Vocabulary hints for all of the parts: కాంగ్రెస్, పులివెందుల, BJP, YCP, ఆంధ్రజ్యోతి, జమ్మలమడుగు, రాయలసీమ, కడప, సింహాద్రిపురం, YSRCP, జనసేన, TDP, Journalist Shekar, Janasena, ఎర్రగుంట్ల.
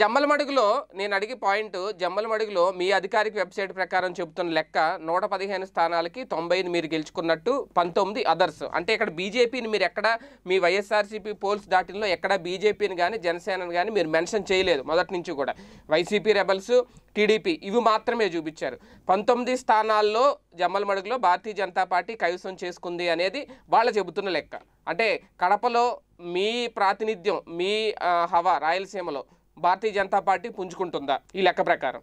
జమ్మలమడుగులో నేను అడిగి పాయింట్ జమ్మలమడుగులో మీ అధికారిక వెబ్‌సైట్ ప్రకారం చెప్తున్న లెక్క 115 స్థానాలకి 95 మీరు గెలుచుకున్నట్టు 19 అదర్స్ అంటే ఇక్కడ బీజేపీని మీరు ఎక్కడ మీ వైఎస్ఆర్సీపీ పోల్స్ డాటిల్లో ఎక్కడ బీజేపీని గాని జనసేనని గాని మీరు మెన్షన్ చేయలేదు మొదటి నుంచి కూడా వైసీపీ రెబల్స్ టీడీపీ ఇవి మాత్రమే చూపించారు 19 స్థానాల్లో జమ్మలమడుగులో భారతీయ జనతా పార్టీ కైవసం చేసుకుంది అనేది వాళ్ళు చెబుతున్న లెక్క అంటే కడపలో మీ ప్రాతినిధ్యం మీ హవా రాయలసీమలో భారతీయ జనతా పార్టీ పుంజుకుంటుందా ఈ లెక్క ప్రకారం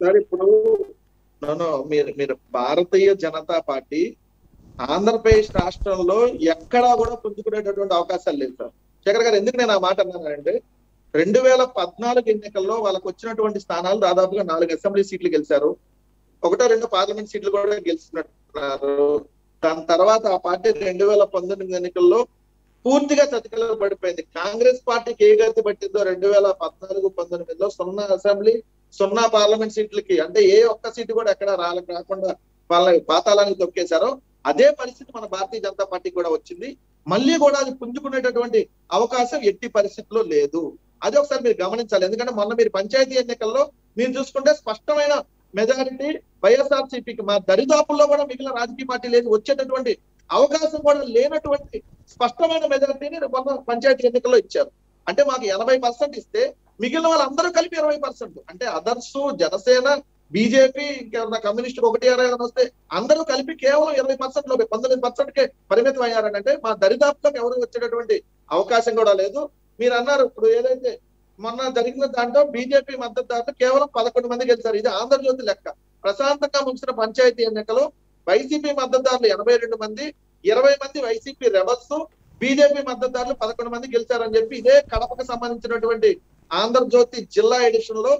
సార్ ఇప్పుడు మీరు భారతీయ జనతా పార్టీ ఆంధ్రప్రదేశ్ రాష్ట్రంలో ఎక్కడా కూడా పుంజుకునేటటువంటి అవకాశాలు లేవు సార్ శేఖర్ గారు ఎందుకు నేను ఆ మాట అన్నానంటే 2014 ఎన్నికల్లో వాళ్ళకి వచ్చినటువంటి స్థానాలు దాదాపుగా 4 అసెంబ్లీ సీట్లు గెలిచారు 1-2 పార్లమెంట్ సీట్లు కూడా గెలుచుకున్నారు దాని తర్వాత ఆ పార్టీ 2019 ఎన్నికల్లో పూర్తిగా చతికిల పడిపోయింది కాంగ్రెస్ పార్టీకి ఏ గతి పట్టిందో 2014-19లో 0 అసెంబ్లీ 0 పార్లమెంట్ సీట్లకి అంటే ఏ ఒక్క సీటు కూడా ఎక్కడ రాకుండా వాళ్ళ పాతాళానికి తొక్కేశారో అదే పరిస్థితి మన భారతీయ జనతా పార్టీకి కూడా వచ్చింది మళ్ళీ కూడా అది పుంజుకునేటటువంటి అవకాశం ఎట్టి పరిస్థితుల్లో లేదు అది ఒకసారి మీరు గమనించాలి ఎందుకంటే మొన్న మీరు పంచాయతీ ఎన్నికల్లో మీరు చూసుకుంటే స్పష్టమైన మెజారిటీ వైఎస్ఆర్సీపీకి మా దరిదాపుల్లో కూడా మిగిలిన రాజకీయ పార్టీ లేదు వచ్చేటటువంటి అవకాశం కూడా లేనటువంటి స్పష్టమైన మెజారిటీని మొన్న పంచాయతీ ఎన్నికల్లో ఇచ్చారు అంటే మాకు 80% ఇస్తే మిగిలిన వాళ్ళందరూ కలిపి 20% అంటే అదర్స్ జనసేన బీజేపీ ఇంకేమన్నా కమ్యూనిస్ట్ 1-2 వస్తే అందరూ కలిపి కేవలం 20% లో 19%కే పరిమితం అయ్యారంటే మా దరిదాపులకు ఎవరు వచ్చేటటువంటి అవకాశం కూడా లేదు మీరు అన్నారు ఇప్పుడు ఏదైతే మొన్న జరిగిన దాంట్లో బీజేపీ మద్దతుదారులు కేవలం 11 మంది గెలిచారు ఇది ఆంధ్రజ్యోతి లెక్క ప్రశాంతంగా ముగిసిన పంచాయతీ ఎన్నికలో వైసీపీ మద్దతుదారులు 82 మంది 20 మంది వైసీపీ రెబల్స్ బీజేపీ మద్దతుదారులు 11 మంది గెలిచారని చెప్పి ఇదే కడపకు సంబంధించినటువంటి ఆంధ్రజ్యోతి జిల్లా ఎడిషన్ లో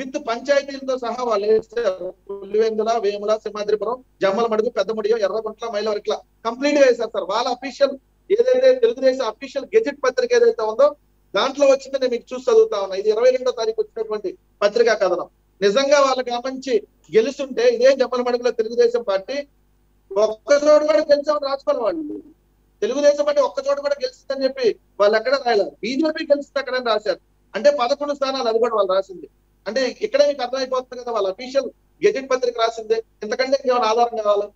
విత్ పంచాయతీలతో సహా వాళ్ళు వేసారు పులివెందుల వేముల సింహాద్రిపురం జమ్మలమడుగు పెద్దముడియో ఎర్రగుంట్ల మైలవరట్ల కంప్లీట్ గా వేశారు సార్ వాళ్ళ అఫీషియల్ ఏదైతే తెలుగుదేశం అఫీషియల్ గెజిట్ పత్రిక ఏదైతే ఉందో దాంట్లో వచ్చింది నేను మీకు చూసి చదువుతా ఉన్నా ఇది 22వ తారీఖు వచ్చినటువంటి పత్రికా కథనం నిజంగా వాళ్ళకి గమనించి గెలుస్తుంటే ఇదే జమ్మలమడుగులో తెలుగుదేశం పార్టీ ఒక్కచోటు కూడా గెలిచామని రాసుకోవాలి వాళ్ళు తెలుగుదేశం పార్టీ ఒక్కచోటు కూడా గెలుస్తుందని చెప్పి వాళ్ళు ఎక్కడ రాయలేదు బీజేపీ గెలుస్తుంది అక్కడని రాశారు అంటే 11 స్థానాలు అది కూడా వాళ్ళు రాసింది అంటే ఇక్కడే మీకు అర్థమైపోతుంది కదా వాళ్ళ అఫీషియల్ గెజిట్ పత్రిక రాసిందే ఇంతకంటే ఇంకేమైనా ఆధారం కావాలి